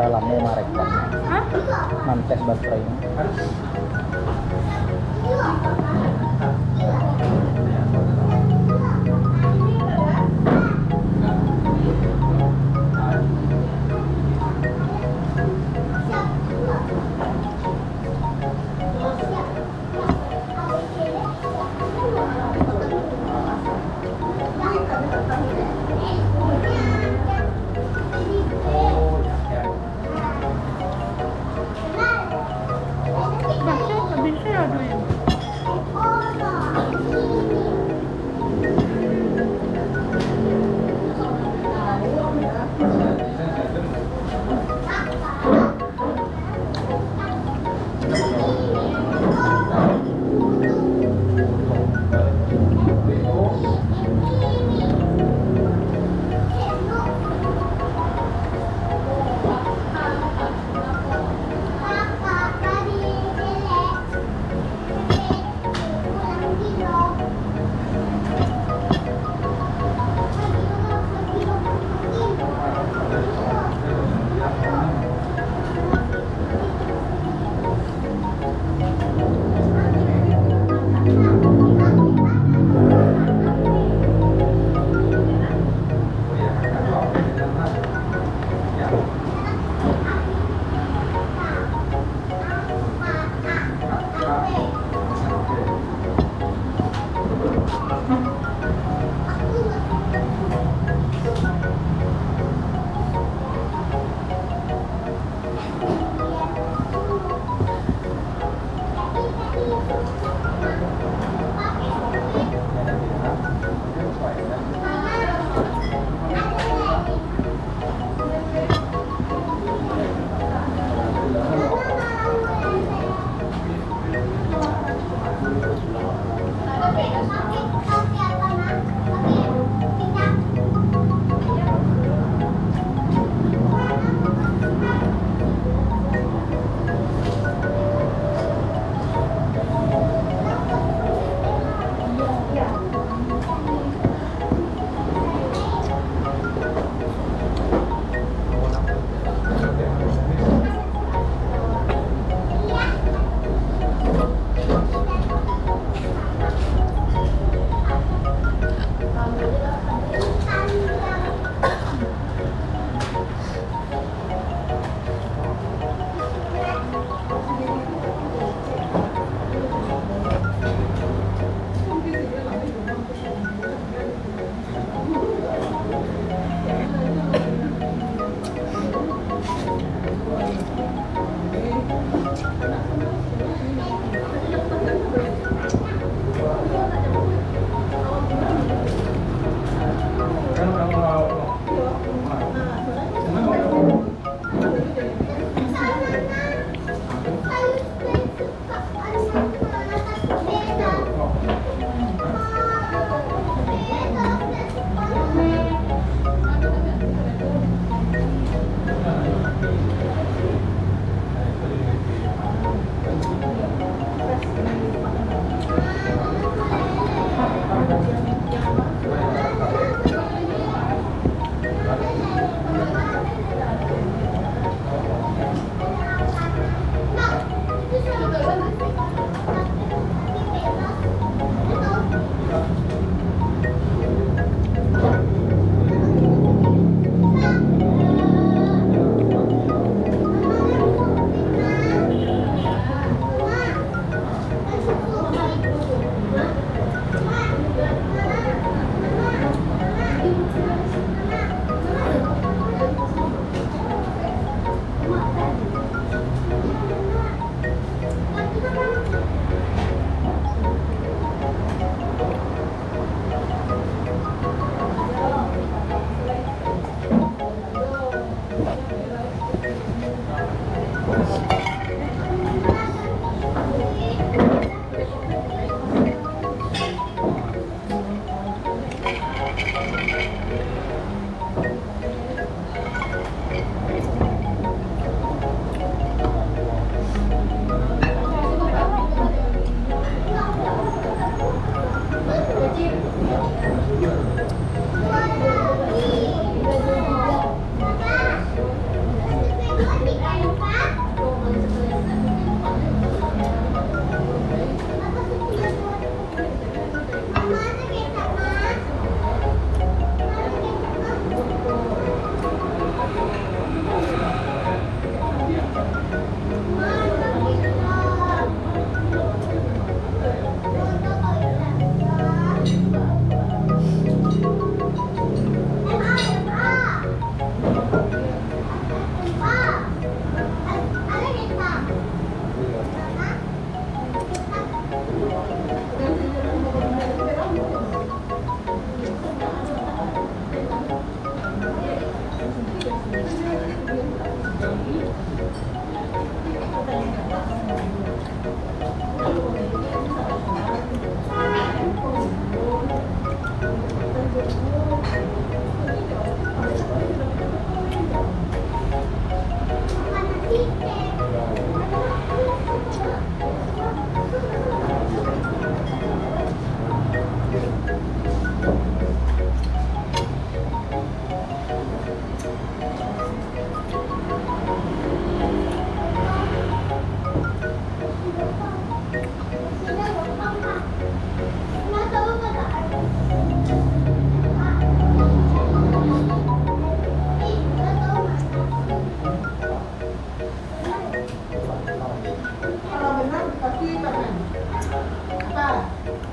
Aralame Marekkan. Hah? Mantes Batra ini.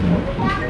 Tidak lain.